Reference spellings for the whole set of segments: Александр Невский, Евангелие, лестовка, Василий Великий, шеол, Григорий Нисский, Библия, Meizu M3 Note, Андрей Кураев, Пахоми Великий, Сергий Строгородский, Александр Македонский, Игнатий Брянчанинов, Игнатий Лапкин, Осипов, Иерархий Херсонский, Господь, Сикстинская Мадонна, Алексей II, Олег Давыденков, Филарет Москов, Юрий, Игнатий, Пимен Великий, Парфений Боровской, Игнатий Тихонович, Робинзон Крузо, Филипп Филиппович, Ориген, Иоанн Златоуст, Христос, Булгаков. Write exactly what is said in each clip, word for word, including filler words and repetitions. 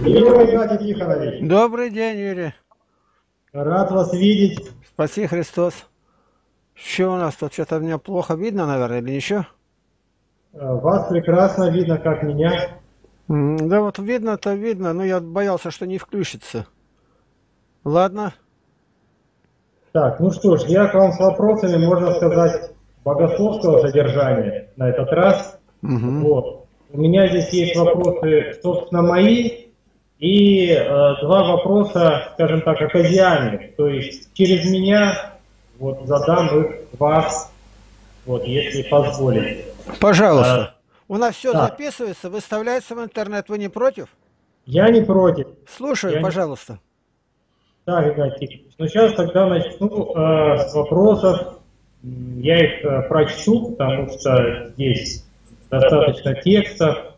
Юрий Игнатий Тихонович. Добрый день, Юрий. Рад вас видеть. Спаси Христос. Что у нас тут? Что-то меня плохо видно, наверное, или ничего? Вас прекрасно видно, как меня. Да вот видно-то видно, но я боялся, что не включится. Ладно. Так, ну что ж, я к вам с вопросами, можно сказать, богословского содержания на этот раз. Угу. Вот. У меня здесь есть вопросы, собственно, мои, и э, два вопроса, скажем так, оказиальных. То есть через меня вот, задам их вас, вот, если позволите. Пожалуйста. А, у нас все да. записывается, выставляется в интернет. Вы не против? Я не против. Слушаю, я пожалуйста. Не... Да, Игнатий. Ну, сейчас тогда начну э, с вопросов. Я их э, прочту, потому что здесь достаточно текста.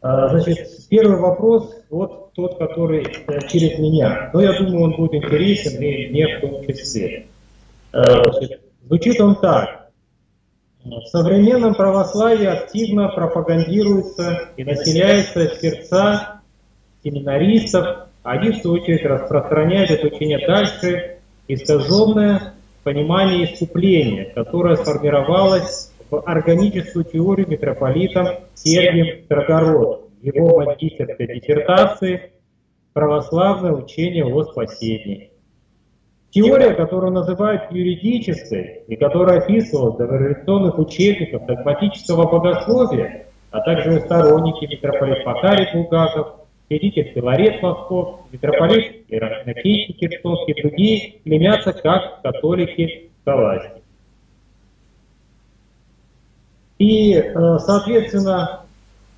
Э, значит, первый вопрос, вот тот, который э, через меня. Но я думаю, он будет интересен и мне в том числе. Э, значит, звучит он так. В современном православии активно пропагандируется и населяется сердца семинаристов. Они, в свою очередь, распространяют это учение дальше, искаженное понимание искупления, которое сформировалось в органическую теорию митрополитом Сергием Строгородцем, его магистерской диссертации «Православное учение о спасении». Теория, которую называют юридической и которая описывалась в дореволюционных учебниках догматического богословия, а также сторонники митрополит Макарий Булгаков, святитель Филарет Москов, митрополит Иерархий Херсонский и другие клемятся как католики к власти. И, соответственно,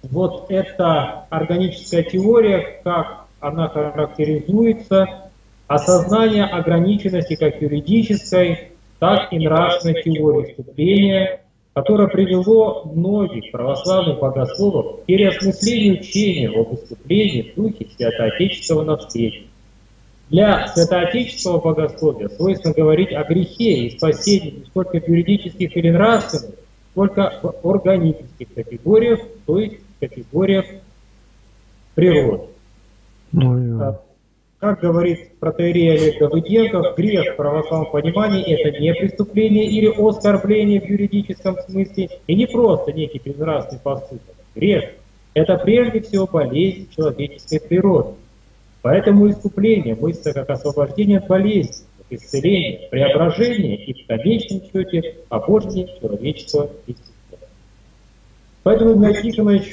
вот эта органическая теория, как она характеризуется, осознание ограниченности как юридической, так и нравственной теории искупления, которое привело многих православных богословов к переосмыслению учения об искуплении в духе святоотеческого наследия. Для святоотеческого богословия свойственно говорить о грехе и спасении не столько в юридических или нравственных, сколько в органических категориях, то есть в категориях природы. Ну, как говорит протоиерей Олег Давыденков, грех в православном понимании – это не преступление или оскорбление в юридическом смысле, и не просто некий безнравственный поступок. Грех – это прежде всего болезнь человеческой природы. Поэтому искупление мыслится как освобождение от болезни, как исцеление, преображение и в конечном счете обожение человеческого естества. Поэтому, Игнатий Тихонович,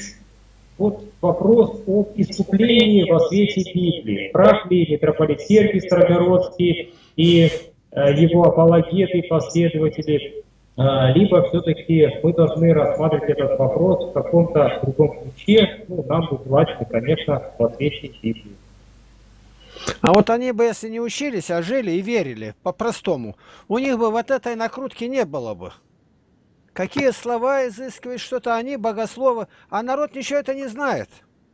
вот вопрос об искуплении во свете Библии. Прав ли митрополит Сергий Строгородский и э, его апологеты и последователи, э, либо все-таки мы должны рассматривать этот вопрос в каком-то другом ключе, ну, нам будет желательно, конечно, во свете Библии. А вот они бы, если не учились, а жили и верили по-простому, у них бы вот этой накрутки не было бы. Какие слова изыскивают, что-то они, богословы, а народ ничего это не знает.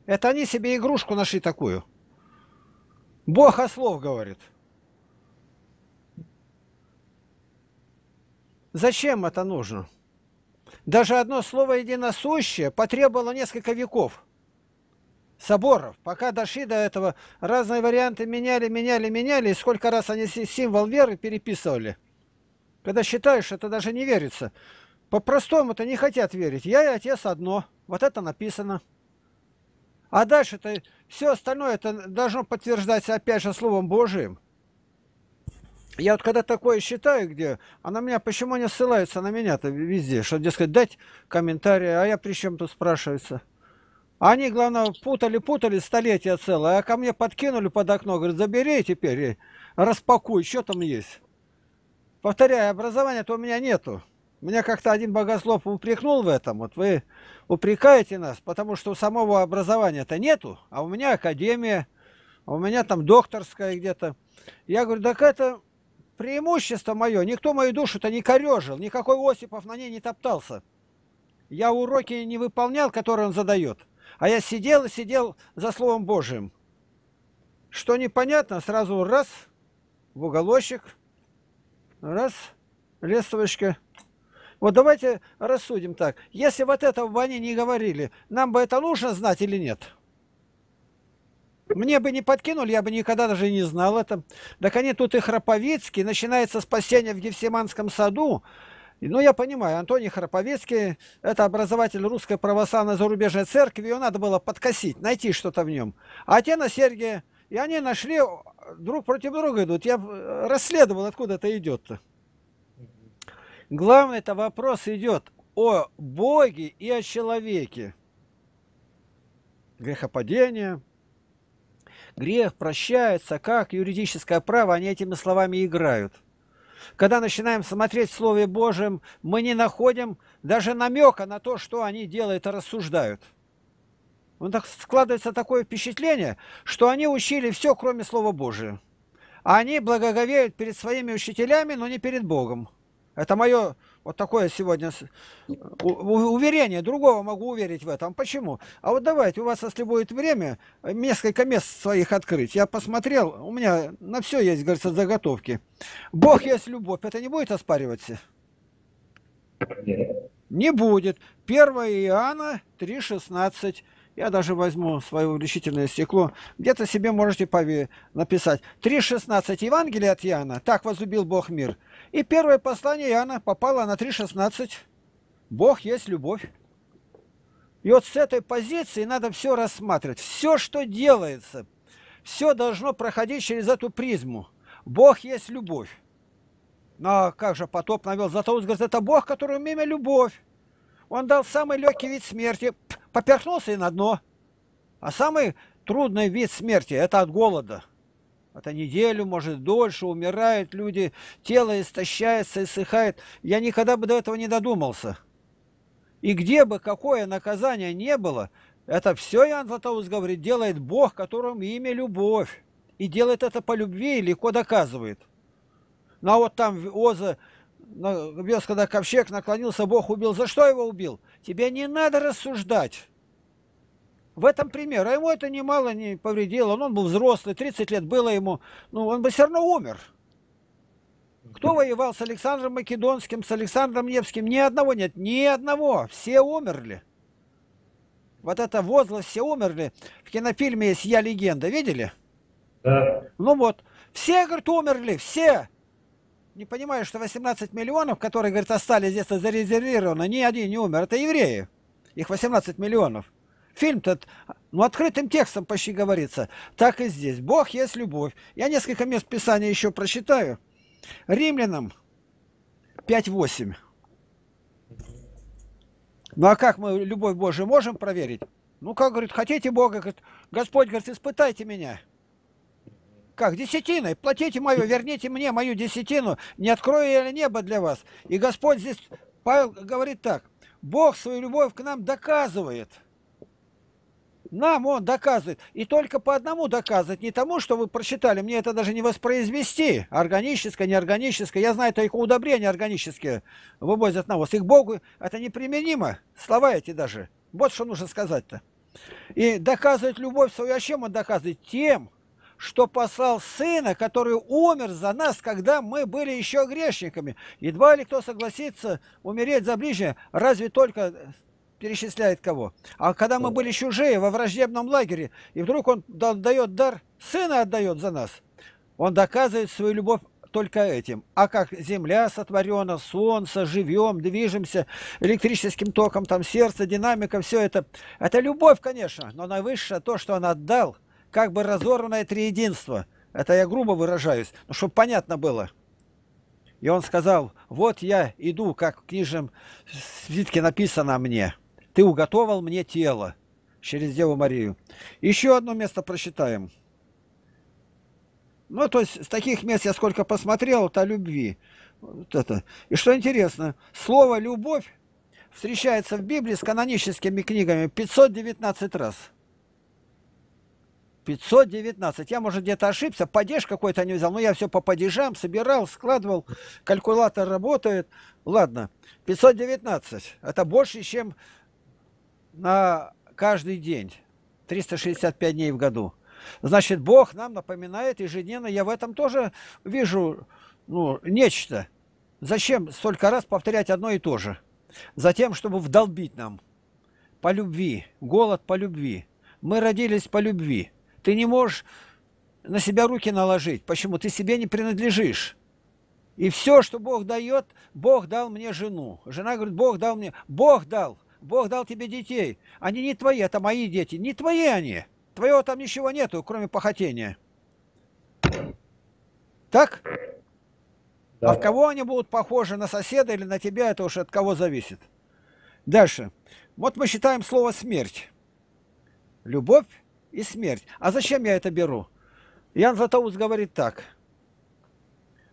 Это они себе игрушку нашли такую. Бог о слов говорит. Зачем это нужно? Даже одно слово единосущее потребовало несколько веков, соборов. Пока дошли до этого, разные варианты меняли, меняли, меняли, и сколько раз они символ веры переписывали. Когда считаешь, это даже не верится. По-простому-то не хотят верить. Я и Отец одно. Вот это написано. А дальше-то все остальное это должно подтверждаться опять же Словом Божиим. Я вот когда такое считаю, где она меня, почему не ссылаются на меня-то везде, что, дескать, дать комментарии, а я при чем тут спрашивается. Они, главное, путали-путали столетия целое, а ко мне подкинули под окно, говорят, забери теперь и распакуй, что там есть. Повторяю, образования-то у меня нету. Меня как-то один богослов упрекнул в этом. Вот вы упрекаете нас, потому что у самого образования-то нету, а у меня академия, а у меня там докторская где-то. Я говорю, так это преимущество мое. Никто мою душу-то не корежил, никакой Осипов на ней не топтался. Я уроки не выполнял, которые он задает, а я сидел и сидел за Словом Божиим. Что непонятно, сразу раз, в уголочек, раз, лестовочка. Вот давайте рассудим так. Если вот этого бы они не говорили, нам бы это нужно знать или нет? Мне бы не подкинули, я бы никогда даже не знал это. Так они тут и Храповецкий, начинается спасение в Гефсиманском саду. Ну, я понимаю, Антоний Храповецкий – это образователь русской православной зарубежной церкви, его надо было подкосить, найти что-то в нем. А те на Сергия, и они нашли, друг против друга идут. Я расследовал, откуда это идет-то. Главный-то вопрос идет о Боге и о человеке. Грехопадение, грех прощается, как юридическое право, они этими словами играют. Когда начинаем смотреть в Слове Божьем, мы не находим даже намека на то, что они делают и рассуждают. Вот так складывается такое впечатление, что они учили все, кроме Слова Божия. Они благоговеют перед своими учителями, но не перед Богом. Это мое вот такое сегодня уверение. Другого могу уверить в этом. Почему? А вот давайте, у вас, если будет время, несколько мест своих открыть. Я посмотрел, у меня на все есть, говорится, заготовки. Бог есть любовь. Это не будет оспариваться? Нет. Не будет. первое Иоанна три шестнадцать. Я даже возьму свое увеличительное стекло. Где-то себе можете написать. три шестнадцать Евангелие от Иоанна. Так возлюбил Бог мир. И первое послание Иоанна попало на три шестнадцать. Бог есть любовь. И вот с этой позиции надо все рассматривать. Все, что делается, все должно проходить через эту призму. Бог есть любовь. Но как же потоп навел Златоуст, говорит, это Бог, которому имя любовь. Он дал самый легкий вид смерти. Поперхнулся и на дно. А самый трудный вид смерти – это от голода. Это неделю, может, дольше, умирают люди, тело истощается, иссыхает. Я никогда бы до этого не додумался. И где бы какое наказание не было, это все, Иоанн Златоуст говорит, делает Бог, которому имя любовь. И делает это по любви и легко доказывает. Ну а вот там в Озе... Бес, когда ковчег наклонился, Бог убил. За что его убил? Тебе не надо рассуждать. В этом пример. А ему это немало не повредило. Он, он был взрослый, тридцать лет было ему. Ну, он бы все равно умер. Кто воевал с Александром Македонским, с Александром Невским? Ни одного нет. Ни одного. Все умерли. Вот это возглас «Все умерли». В кинофильме есть «Я легенда». Видели? Да. Ну вот. Все, говорит, умерли. Все. Не понимаю, что восемнадцать миллионов, которые, говорит, остались здесь зарезервированы, ни один не умер. Это евреи. Их восемнадцать миллионов. Фильм-то, ну, открытым текстом почти говорится. Так и здесь. Бог есть любовь. Я несколько мест Писания еще прочитаю. Римлянам пять восемь. Ну, а как мы любовь Божию можем проверить? Ну, как, говорит, хотите Бога, говорит, Господь, говорит, испытайте меня. Как? Десятиной. Платите мою, верните мне мою десятину, не открою я небо для вас. И Господь здесь, Павел говорит так, Бог свою любовь к нам доказывает. Нам Он доказывает. И только по одному доказывает. Не тому, что вы прочитали, мне это даже не воспроизвести. Органическое, неорганическое. Я знаю только удобрения органические вывозят на вас. Их Богу это неприменимо. Слова эти даже. Вот что нужно сказать-то. И доказывает любовь свою. А чем Он доказывает? Тем, что послал Сына, который умер за нас, когда мы были еще грешниками. Едва ли кто согласится умереть за ближнего, разве только перечисляет кого. А когда мы были чужие во враждебном лагере, и вдруг Он дает дар, Сына отдает за нас, Он доказывает свою любовь только этим. А как земля сотворена, солнце, живем, движемся, электрическим током, там сердце, динамика, все это. Это любовь, конечно, но наивысшее то, что Он отдал, как бы разорванное триединство. Это я грубо выражаюсь, но чтобы понятно было. И Он сказал, вот я иду, как в книжном свитке написано о мне. Ты уготовал мне тело через Деву Марию. Еще одно место прочитаем. Ну, то есть, с таких мест я сколько посмотрел, это о любви. Вот это. И что интересно, слово «любовь» встречается в Библии с каноническими книгами пятьсот девятнадцать раз. пятьсот девятнадцать. Я, может, где-то ошибся, падеж какой-то не взял, но я все по падежам собирал, складывал, калькулятор работает. Ладно, пятьсот девятнадцать. Это больше, чем на каждый день, триста шестьдесят пять дней в году. Значит, Бог нам напоминает ежедневно, я в этом тоже вижу, ну, нечто. Зачем столько раз повторять одно и то же? Затем, чтобы вдолбить нам по любви, голод по любви. Мы родились по любви. Ты не можешь на себя руки наложить. Почему? Ты себе не принадлежишь. И все, что Бог дает, Бог дал мне жену. Жена говорит, Бог дал мне. Бог дал. Бог дал тебе детей. Они не твои, это мои дети. Не твои они. Твоего там ничего нету, кроме похотения. Так? Да. А в кого они будут похожи, на соседа или на тебя, это уж от кого зависит. Дальше. Вот мы считаем слово «смерть». Любовь и смерть. А зачем я это беру? Иоанн Златоуст говорит так,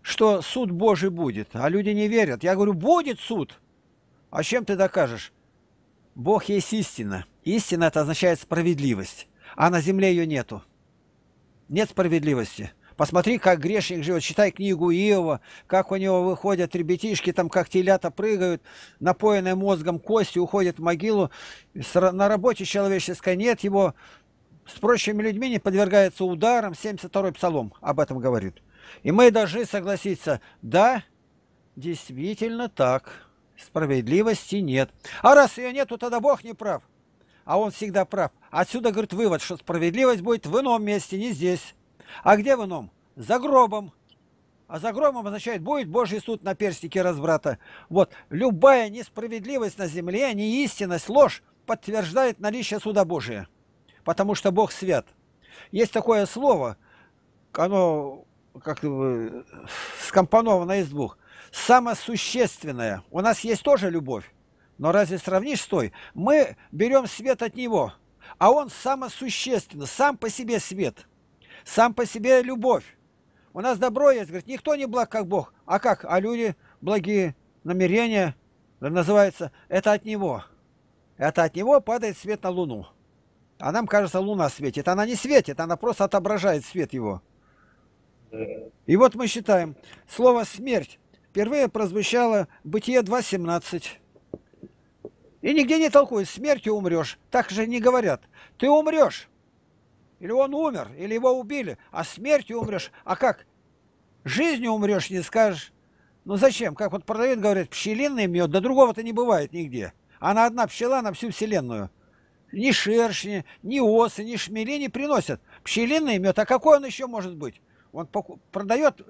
что суд Божий будет, а люди не верят. Я говорю, будет суд. А чем ты докажешь? Бог есть истина. Истина – это означает справедливость. А на земле ее нету. Нет справедливости. Посмотри, как грешник живет. Читай книгу Иова, как у него выходят ребятишки, там как телята прыгают, напоенные мозгом кости, уходят в могилу. На работе человеческой нет его. С прочими людьми не подвергается ударам. семьдесят второй псалом об этом говорит. И мы должны согласиться, да, действительно так. Справедливости нет. А раз ее нет, то тогда Бог не прав. А Он всегда прав. Отсюда, говорит, вывод, что справедливость будет в ином месте, не здесь. А где в ином? За гробом. А за гробом означает, будет Божий суд на перстнике разврата. Вот. Любая несправедливость на земле, неистинность, ложь подтверждает наличие суда Божия. Потому что Бог свят. Есть такое слово, оно как скомпоновано из двух. Самосущественное. У нас есть тоже любовь. Но разве сравнишь с той? Мы берем свет от Него. А Он самосущественно. Сам по себе свет. Сам по себе любовь. У нас добро есть, говорит, никто не благ, как Бог. А как? А люди благие намерения, называется, это от Него. Это от Него падает свет на Луну. А нам кажется, Луна светит. Она не светит, она просто отображает свет Его. И вот мы считаем, слово «смерть» впервые прозвучало Бытие два семнадцать. И нигде не толкуют, смертью умрешь. Так же не говорят. Ты умрешь. Или он умер, или его убили, а смертью умрешь. А как? Жизнью умрешь, не скажешь. Ну зачем? Как вот продавец говорит, пчелиный мед, да другого-то не бывает нигде. Она одна пчела на всю вселенную. Ни шершни, ни осы, ни шмели не приносят. Пчелиный мед, а какой он еще может быть? Он продает,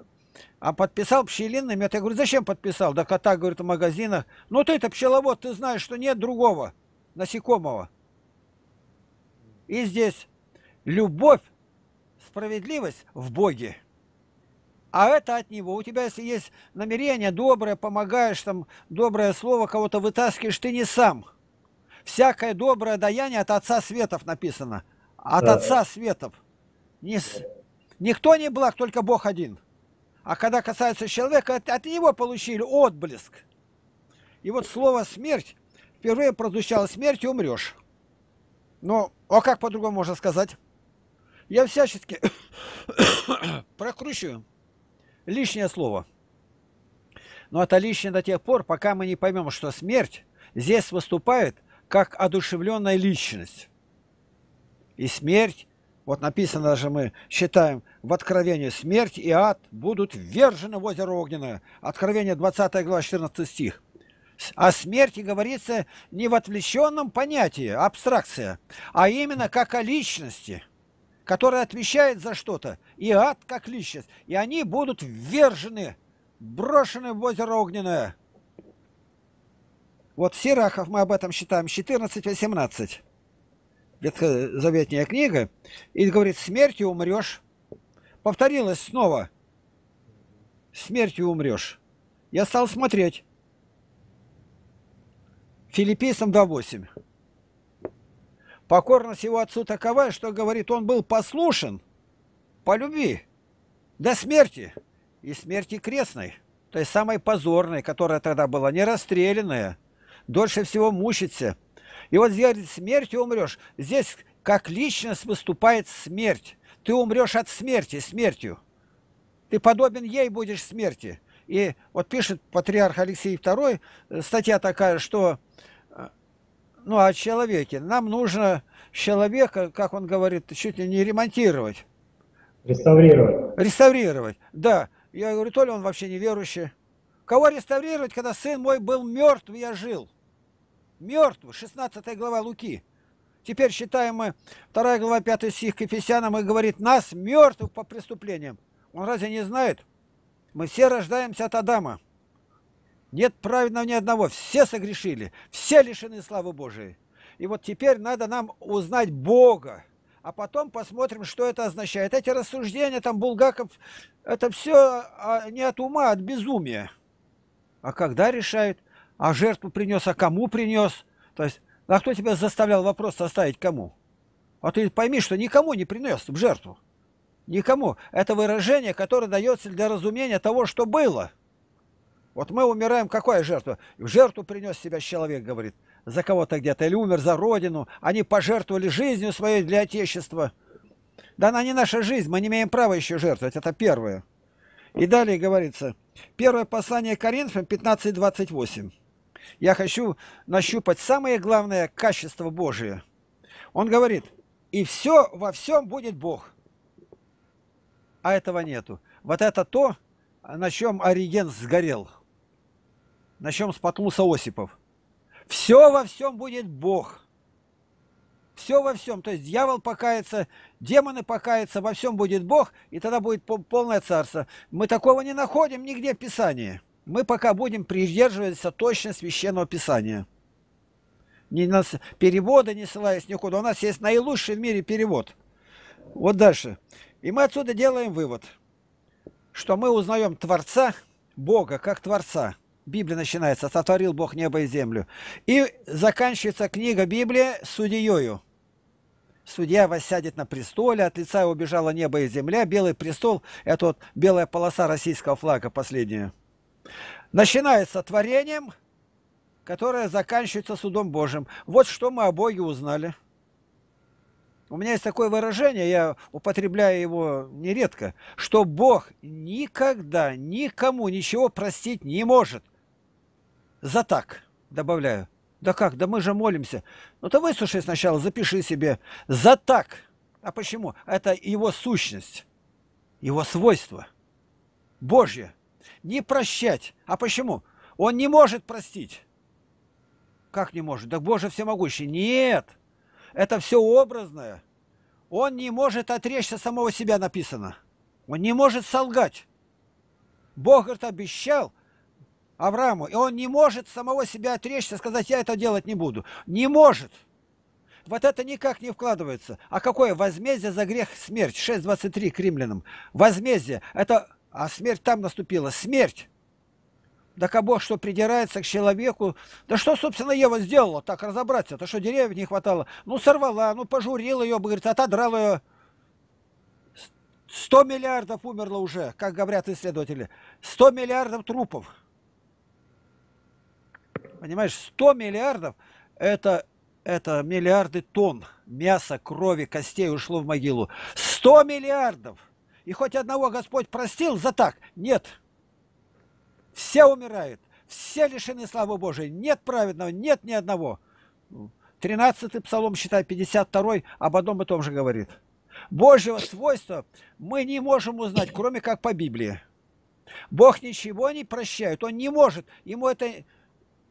а подписал пчелиный мед. Я говорю, зачем подписал? Да кота, говорит, в магазинах. Ну ты-то пчеловод, ты знаешь, что нет другого насекомого. И здесь... Любовь, справедливость в Боге. А это от Него. У тебя, если есть намерение доброе, помогаешь, там доброе слово, кого-то вытаскиваешь, ты не сам. Всякое доброе даяние от Отца Светов написано. От да. Отца Светов. Не, никто не благ, только Бог один. А когда касается человека, от, от Него получили отблеск. И вот слово «смерть» впервые прозвучало «смерть и умрешь». Ну, а как по-другому можно сказать? Я всячески прокручиваю лишнее слово. Но это лишнее до тех пор, пока мы не поймем, что смерть здесь выступает как одушевленная личность. И смерть, вот написано даже мы считаем в Откровении, смерть и ад будут ввержены в озеро Огненное. Откровение двадцатая глава, четырнадцатый стих. О смерти говорится не в отвлеченном понятии, абстракция, а именно как о личности, которая отвечает за что-то, и ад как личность. И они будут ввержены, брошены в озеро Огненное. Вот Сирахов, мы об этом считаем, четырнадцать восемнадцать, ветхозаветная книга, и говорит, смертью умрешь. Повторилось снова, смертью умрешь. Я стал смотреть. Филиппийцам два восемь. Покорность его отцу такова, что, говорит, он был послушен по любви до смерти. И смерти крестной, то есть самой позорной, которая тогда была, не расстрелянная, дольше всего мучится. И вот здесь, говорит, смертью умрешь. Здесь как личность выступает смерть. Ты умрешь от смерти, смертью. Ты подобен ей будешь смерти. И вот пишет патриарх Алексей второй, статья такая, что, ну, о человеке. Нам нужно человека, как он говорит, чуть ли не ремонтировать. Реставрировать. Реставрировать, да. Я говорю, то ли он вообще неверующий. Кого реставрировать, когда сын мой был мертв, я жил? Мертв, шестнадцатая глава Луки. Теперь читаем мы вторая глава пятый стих к Ефесянам и говорит: нас, мертвых по преступлениям. Он разве не знает? Мы все рождаемся от Адама. Нет праведного ни одного. Все согрешили. Все лишены славы Божией. И вот теперь надо нам узнать Бога. А потом посмотрим, что это означает. Эти рассуждения, там, Булгаков, это все не от ума, а от безумия. А когда решают? А жертву принес, а кому принес? То есть, а кто тебя заставлял вопрос составить кому? А ты пойми, что никому не принес в жертву. Никому. Это выражение, которое дается для разумения того, что было. Вот мы умираем, какая жертва? В жертву принес себя человек, говорит, за кого-то где-то, или умер за родину. Они пожертвовали жизнью своей для Отечества. Да она не наша жизнь, мы не имеем права еще жертвовать, это первое. И далее говорится, первое послание Коринфянам пятнадцать двадцать восемь. Я хочу нащупать самое главное качество Божие. Он говорит, и все во всем будет Бог. А этого нету. Вот это то, на чем Ориген сгорел, на чем споткнулся Осипов. Все во всем будет Бог. Все во всем. То есть дьявол покается, демоны покаются, во всем будет Бог, и тогда будет полное царство. Мы такого не находим нигде в Писании. Мы пока будем придерживаться точно Священного Писания. Не на переводы не ссылаясь никуда. У нас есть наилучший в мире перевод. Вот дальше. И мы отсюда делаем вывод, что мы узнаем Творца, Бога, как Творца. Библия начинается, сотворил Бог небо и землю. И заканчивается книга Библии судьею. Судья воссядет на престоле, от лица убежало небо и земля. Белый престол, это вот белая полоса российского флага последняя. Начинается творением, которое заканчивается судом Божьим. Вот что мы о Боге узнали. У меня есть такое выражение, я употребляю его нередко, что Бог никогда никому ничего простить не может. За так, добавляю. Да как? Да мы же молимся. Ну то выслушай сначала, запиши себе. За так. А почему? Это его сущность, его свойство Божье. Не прощать. А почему? Он не может простить. Как не может? Да Боже всемогущий. Нет. Это все образное. Он не может отречься самого себя, написано. Он не может солгать. Бог, говорит, обещал Аврааму, и он не может самого себя отречься, сказать, я это делать не буду. Не может. Вот это никак не вкладывается. А какое возмездие за грех? Смерть. шесть двадцать три к римлянам. Возмездие. Это, а смерть там наступила. Смерть. Да как Бог что придирается к человеку? Да что, собственно, Ева сделала? Так разобраться. То что, деревьев не хватало? Ну, сорвала, ну, пожурила ее, говорит, отодрала ее. Сто миллиардов умерло уже, как говорят исследователи. Сто миллиардов трупов. Понимаешь, сто миллиардов это, это миллиарды тонн мяса, крови, костей ушло в могилу. Сто миллиардов! И хоть одного Господь простил за так? Нет. Все умирают, все лишены славы Божией, нет праведного, нет ни одного. тринадцатый псалом, считай, пятьдесят второй, об одном и том же говорит. Божьего свойства мы не можем узнать, кроме как по Библии. Бог ничего не прощает, он не может, ему это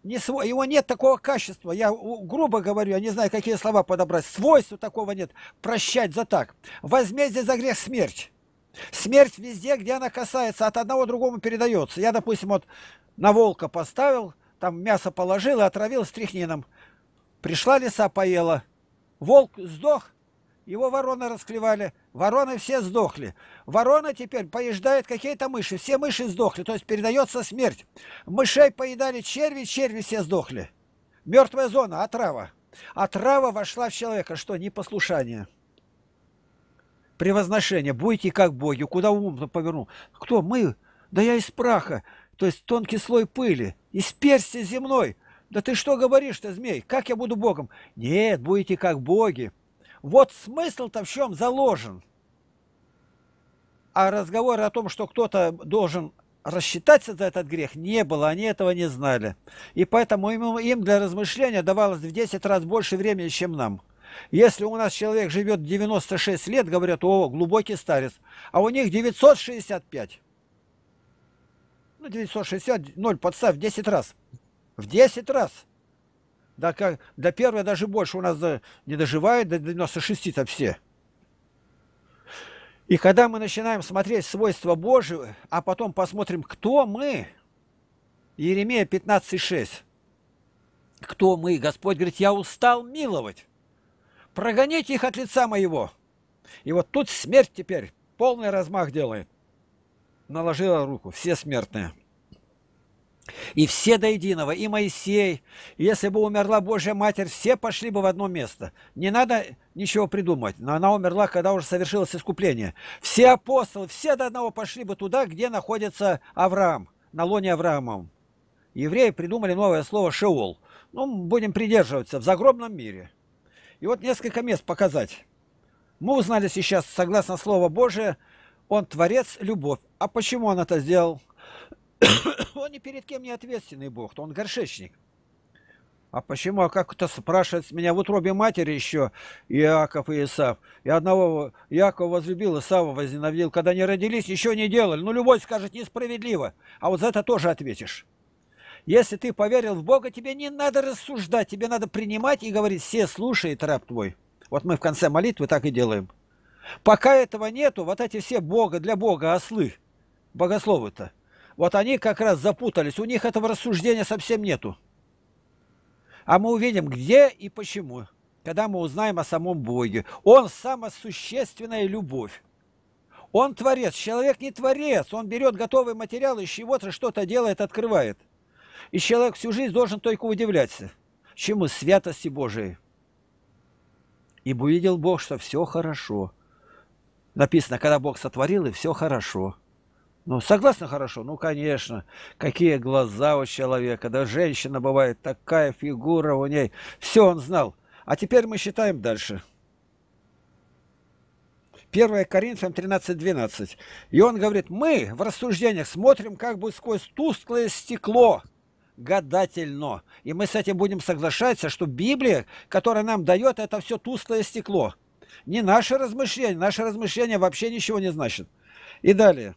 не свой, его нет такого качества. Я грубо говорю, я не знаю, какие слова подобрать. Свойства такого нет, прощать за так. Возмездие за грех смерть. Смерть везде, где она касается, от одного другому передается. Я, допустим, вот на волка поставил, там мясо положил и отравил стрихнином. Пришла лиса, поела. Волк сдох, его вороны расклевали. Вороны все сдохли. Ворона теперь поедает какие-то мыши. Все мыши сдохли, то есть передается смерть. Мышей поедали черви, черви все сдохли. Мертвая зона, отрава. Отрава вошла в человека. Что? Непослушание. Превозношение. Будете как боги. Куда ум повернул? Кто? Мы? Да я из праха. То есть тонкий слой пыли. Из персти земной. Да ты что говоришь-то, змей? Как я буду богом? Нет, будете как боги. Вот смысл-то в чем заложен. А разговор о том, что кто-то должен рассчитаться за этот грех, не было. Они этого не знали. И поэтому им для размышления давалось в десять раз больше времени, чем нам. Если у нас человек живет девяносто шесть лет, говорят, о, глубокий старец, а у них девятьсот шестьдесят пять. Ну, девятьсот шестьдесят, ноль подставь, в десять раз. В десять раз. Да, как, до первой даже больше у нас до, не доживает, до девяноста шести там все. И когда мы начинаем смотреть свойства Божьи, а потом посмотрим, кто мы, Иеремия пятнадцать шесть, кто мы, Господь говорит, я устал миловать, прогоните их от лица моего. И вот тут смерть теперь полный размах делает. Наложила руку, все смертные. И все до единого, и Моисей, если бы умерла Божья Матерь, все пошли бы в одно место. Не надо ничего придумать, но она умерла, когда уже совершилось искупление. Все апостолы, все до одного пошли бы туда, где находится Авраам, на лоне Авраамом. Евреи придумали новое слово «шеол». Ну, будем придерживаться, в загробном мире. И вот несколько мест показать. Мы узнали сейчас, согласно Слову Божие, Он Творец, Любовь. А почему Он это сделал? Он ни перед кем не ответственный Бог, то Он горшечник. А почему? А как кто спрашивает меня, в утробе матери еще Иаков и Исав. И одного Иакова возлюбил, Исава возненавидел. Когда не родились, еще не делали. Ну, любой скажет, несправедливо. А вот за это тоже ответишь. Если ты поверил в Бога, тебе не надо рассуждать, тебе надо принимать и говорить, все слушает раб твой. Вот мы в конце молитвы так и делаем. Пока этого нету, вот эти все Бога для Бога ослы, богословы-то, вот они как раз запутались, у них этого рассуждения совсем нету. А мы увидим, где и почему, когда мы узнаем о самом Боге. Он самосущественная любовь. Он творец, человек не творец, он берет готовый материал, из чего-то что-то делает, открывает. И человек всю жизнь должен только удивляться, чему? Святости Божией. Ибо увидел Бог, что все хорошо. Написано, когда Бог сотворил, и все хорошо. Ну, согласно, хорошо? Ну, конечно. Какие глаза у человека. Да, женщина бывает, такая фигура у ней. Все он знал. А теперь мы считаем дальше. первое Коринфянам тринадцать двенадцать. И он говорит, мы в рассуждениях смотрим как бы сквозь тусклое стекло. Гадательно. И мы с этим будем соглашаться, что Библия, которая нам дает, это все тусклое стекло. Не наше размышление. Наше размышление вообще ничего не значит. И далее.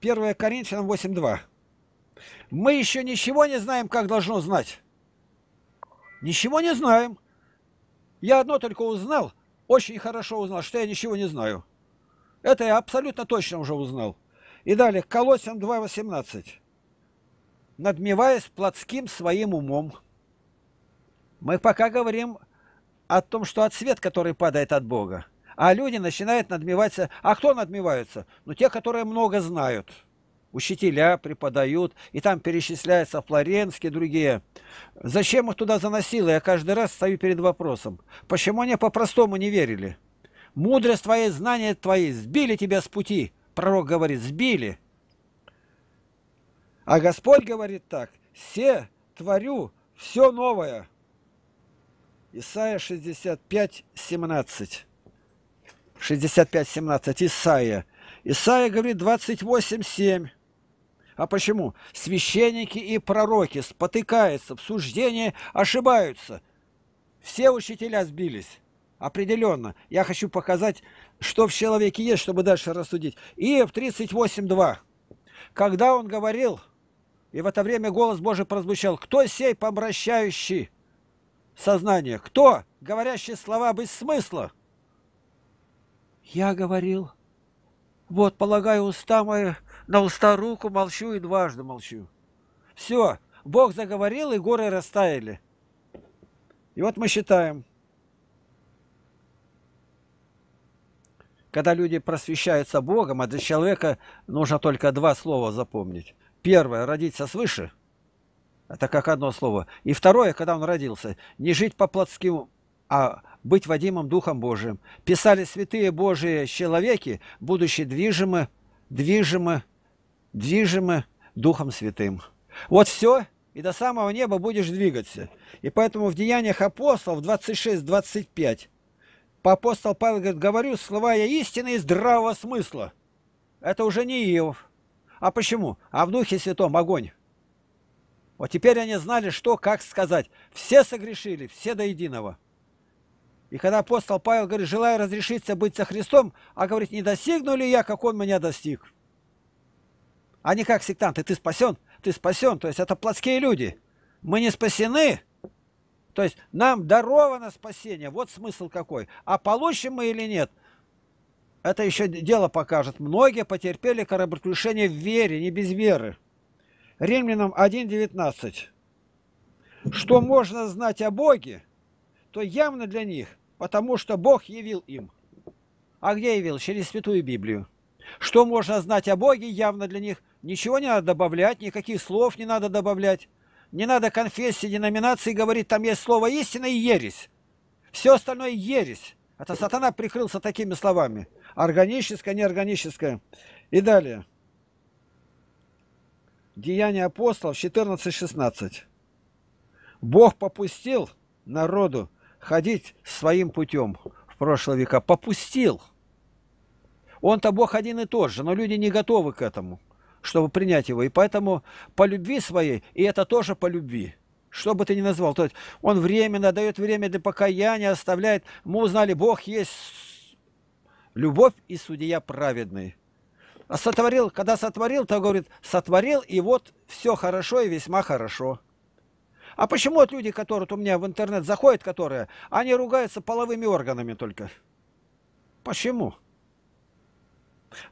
первое Коринфянам восемь два. Мы еще ничего не знаем, как должно знать. Ничего не знаем. Я одно только узнал, очень хорошо узнал, что я ничего не знаю. Это я абсолютно точно уже узнал. И далее. Колоссянам два восемнадцать. Надмеваясь плотским своим умом. Мы пока говорим о том, что от свет, который падает от Бога. А люди начинают надмеваться. А кто надмевается? Ну, те, которые много знают. Учителя преподают. И там перечисляются Флоренские, другие. Зачем их туда заносило? Я каждый раз стою перед вопросом. Почему они по-простому не верили? Мудрость твоей, знания твои, сбили тебя с пути. Пророк говорит, сбили. А Господь говорит так, «Се творю все новое». Исайя шестьдесят пять семнадцать. шестьдесят пять семнадцать. Исайя. Исайя говорит двадцать восемь семь. А почему? Священники и пророки спотыкаются, в суждении ошибаются. Все учителя сбились. Определенно. Я хочу показать, что в человеке есть, чтобы дальше рассудить. Иов тридцать восемь два. Когда он говорил... И в это время голос Божий прозвучал. Кто сей помрачающий сознание? Кто, говорящий слова без смысла? Я говорил. Вот, полагаю, уста мои на уста руку, молчу и дважды молчу. Все. Бог заговорил, и горы растаяли. И вот мы считаем. Когда люди просвещаются Богом, а для человека нужно только два слова запомнить. Первое, родиться свыше, это как одно слово. И второе, когда он родился, не жить по плотским, а быть водимым Духом Божиим. Писали святые Божии человеки, будучи движимы, движимы, движимы Духом Святым. Вот все, и до самого неба будешь двигаться. И поэтому в Деяниях апостолов двадцать шесть двадцать пять апостол Павел говорит, говорю слова я истины и здравого смысла. Это уже не Иов. А почему? А в Духе Святом огонь. Вот теперь они знали, что, как сказать. Все согрешили, все до единого. И когда апостол Павел говорит, желаю разрешиться быть со Христом, а говорит, не достигну ли я, как Он меня достиг. А не как сектанты, ты спасен, ты спасен. То есть это плотские люди. мы не спасены, то есть нам даровано спасение, вот смысл какой. А получим мы или нет, это еще дело покажет. Многие потерпели кораблекрушение в вере, не без веры. Римлянам один девятнадцать. Что можно знать о Боге, то явно для них, потому что Бог явил им. А где явил? Через Святую Библию. Что можно знать о Боге, явно для них. Ничего не надо добавлять, никаких слов не надо добавлять. Не надо конфессии, деноминации говорить, там есть слово истина и ересь. Все остальное ересь. Это сатана прикрылся такими словами. Органическое, неорганическое. И далее. Деяния апостолов четырнадцать шестнадцать. Бог попустил народу ходить своим путем в прошлые века. Попустил. Он-то Бог один и тот же, но люди не готовы к этому, чтобы принять его. И поэтому по любви своей, и это тоже по любви, что бы ты ни назвал, то есть он временно дает время для покаяния, оставляет. Мы узнали, Бог есть любовь и судья праведный. А сотворил, когда сотворил, то говорит, сотворил, и вот все хорошо и весьма хорошо. А почему вот люди, которые вот у меня в интернет заходят, которые, они ругаются половыми органами только? Почему?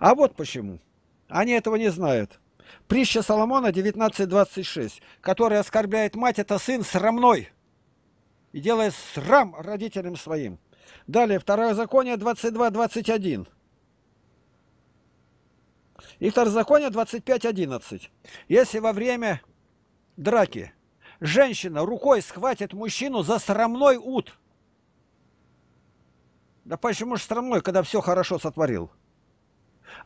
А вот почему. Они этого не знают. Притча Соломона девятнадцать двадцать шесть. Который оскорбляет мать, это сын срамной. И делает срам родителям своим. Далее, Второзаконие двадцать два двадцать один. И Второзаконие двадцать пять одиннадцать. Если во время драки женщина рукой схватит мужчину за срамной ут. Да почему же срамной, когда все хорошо сотворил?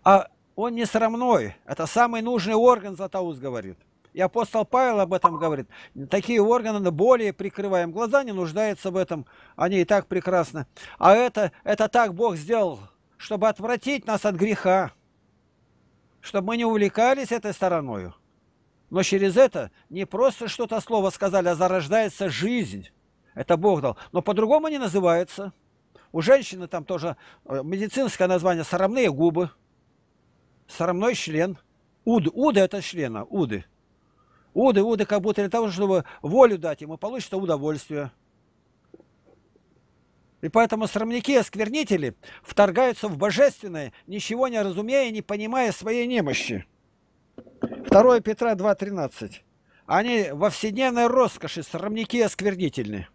А он не срамной. Это самый нужный орган, Златоуст говорит. И апостол Павел об этом говорит. Такие органы более прикрываем. Глаза не нуждаются в этом. Они и так прекрасны. А это, это так Бог сделал, чтобы отвратить нас от греха. Чтобы мы не увлекались этой стороной. Но через это не просто что-то слово сказали, а зарождается жизнь. Это Бог дал. Но по-другому не называется. У женщины там тоже медицинское название срамные губы. Срамной член. Уды. Уды это члена. Уды. Уды, уды, как будто для того, чтобы волю дать ему, получится удовольствие. И поэтому срамники, осквернители, вторгаются в божественное, ничего не разумея, не понимая своей немощи. второе Петра два тринадцать. Они во вседневной роскоши, срамники, осквернительны.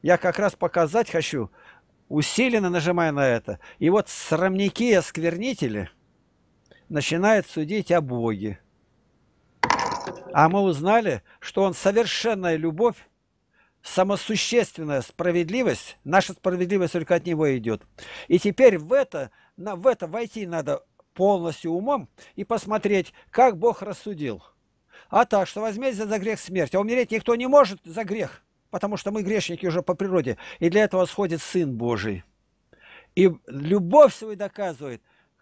Я как раз показать хочу, усиленно нажимая на это. И вот срамники, осквернители начинает судить о Боге. А мы узнали, что Он совершенная любовь, самосущественная справедливость. Наша справедливость только от Него идет. И теперь в это, в это войти надо полностью умом и посмотреть, как Бог рассудил. А так, что возмездие за грех смерть. А умереть никто не может за грех, потому что мы грешники уже по природе. И для этого сходит Сын Божий. И любовь свою доказывает,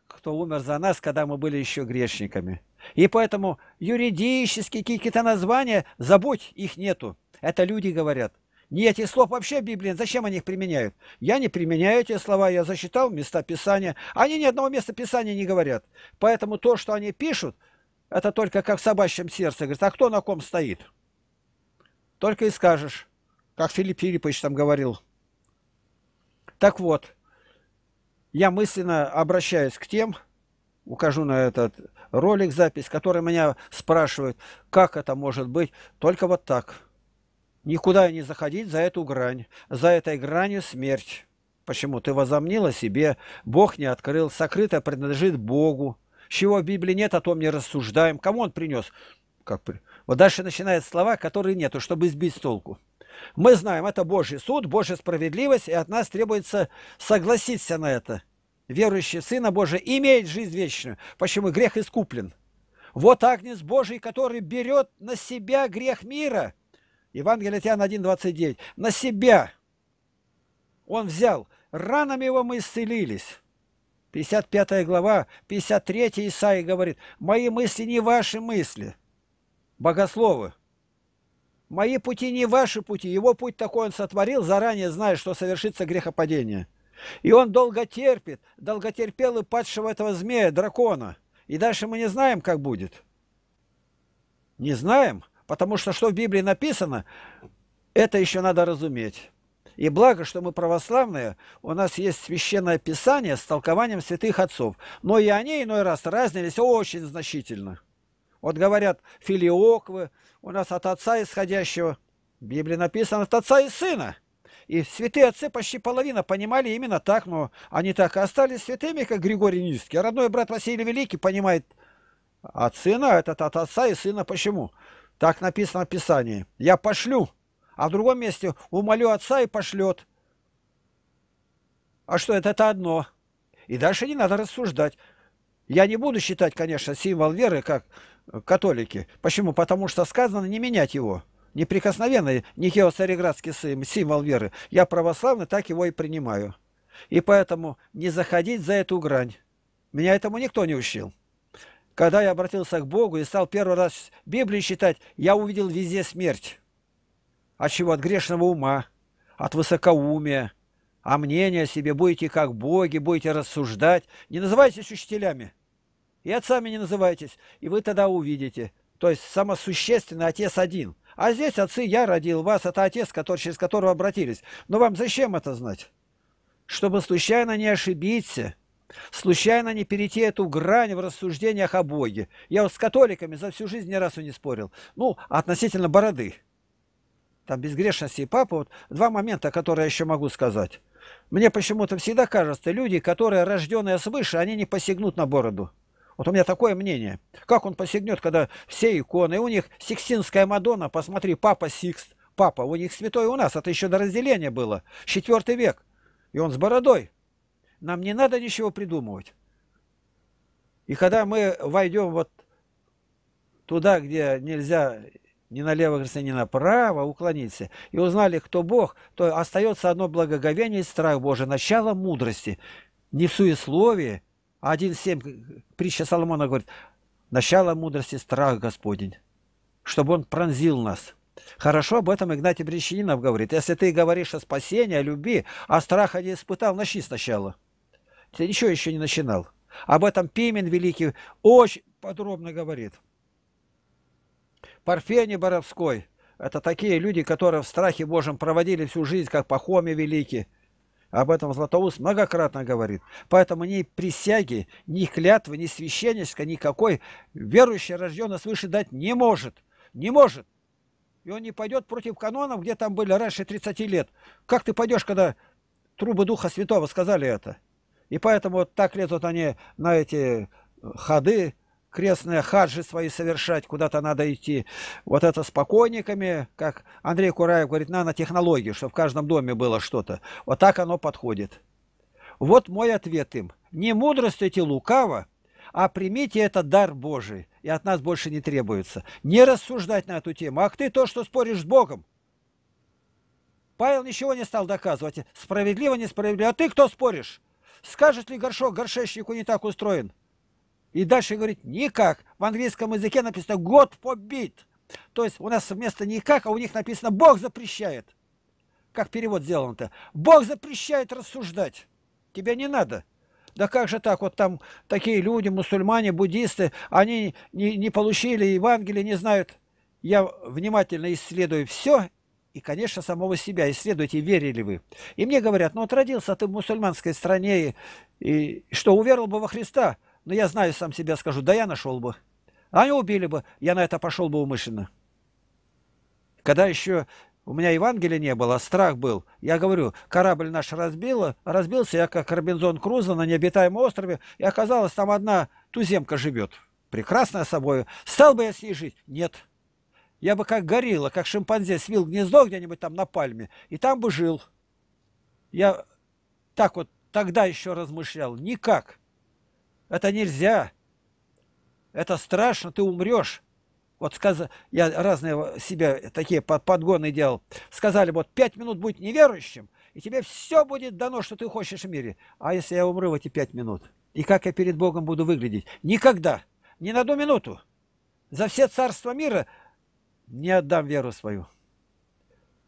кто умер за нас, когда мы были еще грешниками. И поэтому юридические какие-то названия, забудь, их нету. Это люди говорят. Нет, этих слов вообще в Библии, зачем они их применяют? Я не применяю эти слова, я зачитал места Писания. Они ни одного места Писания не говорят. Поэтому то, что они пишут, это только как в собачьем сердце. Говорят, а кто на ком стоит? Только и скажешь, как Филипп Филиппович там говорил. Так вот. Я мысленно обращаюсь к тем, укажу на этот ролик, запись, которые меня спрашивают, как это может быть, только вот так. Никуда не заходить за эту грань, за этой гранью смерть. Почему? Ты возомнила себе, Бог не открыл, сокрытое принадлежит Богу. Чего в Библии нет, о том не рассуждаем. Кому он принес? Как при... Вот дальше начинают слова, которые нету, чтобы избить с толку. Мы знаем, это Божий суд, Божья справедливость, и от нас требуется согласиться на это. Верующий в Сына Божия имеет жизнь вечную. Почему? Грех искуплен. Вот Агнец Божий, который берет на себя грех мира. Евангелие от Иоанна один двадцать девять. На себя он взял. Ранами его мы исцелились. пятьдесят пятая глава, пятьдесят третья Исаия говорит, «Мои мысли не ваши мысли, богословы». Мои пути не ваши пути. Его путь такой он сотворил, заранее зная, что совершится грехопадение. И он долго терпит, долго терпел и падшего этого змея, дракона. И дальше мы не знаем, как будет. Не знаем, Потому что что в Библии написано, это еще надо разуметь. И благо, что мы православные, у нас есть священное писание с толкованием святых отцов. Но и они иной раз разнились очень значительно. Вот говорят филиоквы, у нас от отца исходящего. В Библии написано от отца и сына. И святые отцы почти половина понимали именно так, но они так и остались святыми, как Григорий Нисский. А родной брат Василий Великий понимает от сына, этот от отца и сына. Почему? Так написано в Писании. Я пошлю, а в другом месте умолю отца и пошлет. А что это? Это одно. И дальше не надо рассуждать. Я не буду считать, конечно, символ веры, как католики. Почему? Потому что сказано не менять его. Неприкосновенный Никео-Цареградский символ веры. Я православный, так его и принимаю. И поэтому не заходить за эту грань. Меня этому никто не учил. Когда я обратился к Богу и стал первый раз Библию читать, я увидел везде смерть. От чего? От грешного ума, от высокоумия. А мнение о себе будете как боги, будете рассуждать. Не называйтесь учителями. И отцами не называйтесь. И вы тогда увидите. То есть самосущественно отец один. А здесь отцы, я родил вас, это отец, который, через которого обратились. Но вам зачем это знать? Чтобы случайно не ошибиться, случайно не перейти эту грань в рассуждениях о Боге. Я вот с католиками за всю жизнь ни разу не спорил. Ну, относительно бороды. Там безгрешности и папы. Вот два момента, которые я еще могу сказать. Мне почему-то всегда кажется, люди, которые рожденные свыше, они не посягнут на бороду. Вот у меня такое мнение. Как он посягнет, когда все иконы, и у них Сикстинская Мадонна, посмотри, папа Сикст, папа, у них святой у нас, это еще до разделения было, четвертый век, и он с бородой. Нам не надо ничего придумывать. И когда мы войдем вот туда, где нельзя ни налево, ни направо уклониться, и узнали, кто Бог, то остается одно благоговение и страх Божий, начало мудрости, не в суесловии. один семь, притча Соломона говорит, начало мудрости – страх Господень, чтобы он пронзил нас. Хорошо об этом Игнатий Брянчанинов говорит. Если ты говоришь о спасении, о любви, а страха не испытал, начни сначала. Ты ничего еще не начинал. Об этом Пимен Великий очень подробно говорит. Парфений Боровской – это такие люди, которые в страхе Божьем проводили всю жизнь, как Пахоми Великий. Об этом Златоуст многократно говорит. Поэтому ни присяги, ни клятвы, ни священнической, никакой верующий, рожденный свыше, дать не может. Не может. И он не пойдет против канонов, где там были раньше тридцати лет. Как ты пойдешь, когда трубы Духа Святого сказали это? И поэтому вот так лезут они на эти ходы, крестные хаджи свои совершать, куда-то надо идти. Вот это с покойниками, как Андрей Кураев говорит, нанотехнологии, чтобы в каждом доме было что-то. Вот так оно подходит. Вот мой ответ им. Не мудрствуйте лукаво, а примите это дар Божий. И от нас больше не требуется. Не рассуждать на эту тему. Ах ты то, что споришь с Богом. Павел ничего не стал доказывать. Справедливо, несправедливо. А ты кто споришь? Скажет ли горшок горшечнику не так устроен? И дальше говорит, никак. В английском языке написано God forbid. То есть у нас вместо никак, а у них написано Бог запрещает. Как перевод сделан-то? Бог запрещает рассуждать. Тебе не надо. Да как же так? Вот там такие люди, мусульмане, буддисты, они не, не получили Евангелие, не знают. Я внимательно исследую все. И, конечно, самого себя исследуйте, верили вы. И мне говорят, ну вот родился ты в мусульманской стране, и, и что, уверовал бы во Христа? Но я знаю, сам себя скажу, да я нашел бы. Они убили бы, я на это пошел бы умышленно. Когда еще у меня Евангелия не было, страх был. Я говорю, корабль наш разбило, разбился, я как Робинзон Крузо на необитаемом острове, и оказалось, там одна туземка живет, прекрасная собой. Стал бы я с ней жить? Нет. Я бы как горилла, как шимпанзе, свил гнездо где-нибудь там на пальме, и там бы жил. Я так вот тогда еще размышлял, никак. Это нельзя. Это страшно, ты умрешь. Вот сказ... я разные себя такие подгоны делал. Сказали, вот пять минут будь неверующим, и тебе все будет дано, что ты хочешь в мире. А если я умру в эти пять минут? И как я перед Богом буду выглядеть? Никогда. Ни на одну минуту. За все царства мира не отдам веру свою.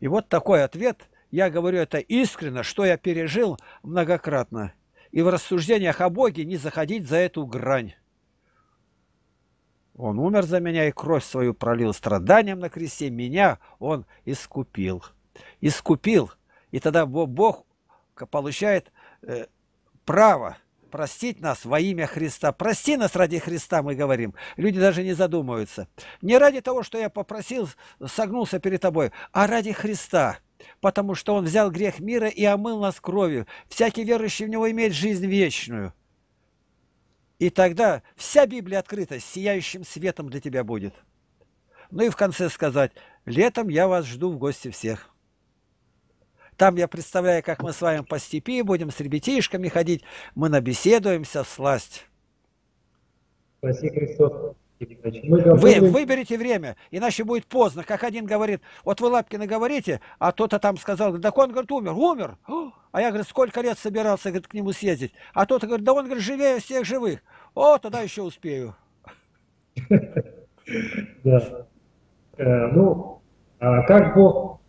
И вот такой ответ. Я говорю это искренне, что я пережил многократно. И в рассуждениях о Боге не заходить за эту грань. Он умер за меня, и кровь свою пролил страданием на кресте. Меня он искупил. Искупил. И тогда Бог получает э, право простить нас во имя Христа. Прости нас ради Христа, мы говорим. Люди даже не задумываются. Не ради того, что я попросил, согнулся перед тобой, а ради Христа. Потому что он взял грех мира и омыл нас кровью. Всякий верующий в него имеет жизнь вечную. И тогда вся Библия открыта, сияющим светом для тебя будет. Ну и в конце сказать: летом я вас жду в гости всех. Там я представляю, как мы с вами по степи будем с ребятишками ходить, мы набеседуемся всласть. Спаси Христос. Вы выберите время, иначе будет поздно. Как один говорит: вот вы, Лапкина, говорите, а кто-то там сказал, да он, говорит, умер, умер. А я, говорит, сколько лет собирался, говорит, к нему съездить. А кто-то говорит, да он, говорит, живее всех живых. О, тогда еще успею. Да. Ну, как Бог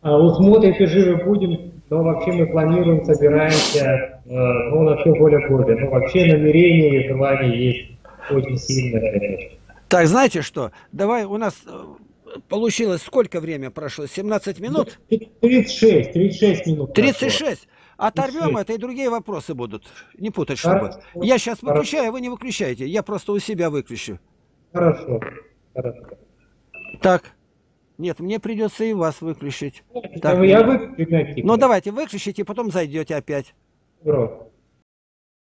усмотрит, и живы будем, но вообще мы планируем, собираемся, ну, на все более года. Но вообще намерение и желание есть. Очень сильно, конечно. Так, знаете что? Давай, у нас получилось, сколько время прошло? семнадцать минут? тридцать шесть, тридцать шесть минут. тридцать шесть. Оторвем это, и другие вопросы будут. Не путать, чтобы. Хорошо. Я сейчас выключаю, а вы не выключаете. Я просто у себя выключу. Хорошо. Хорошо. Так. Нет, мне придется и вас выключить. Так, я выключу. Ну, давайте, выключите, и потом зайдете опять. Бро.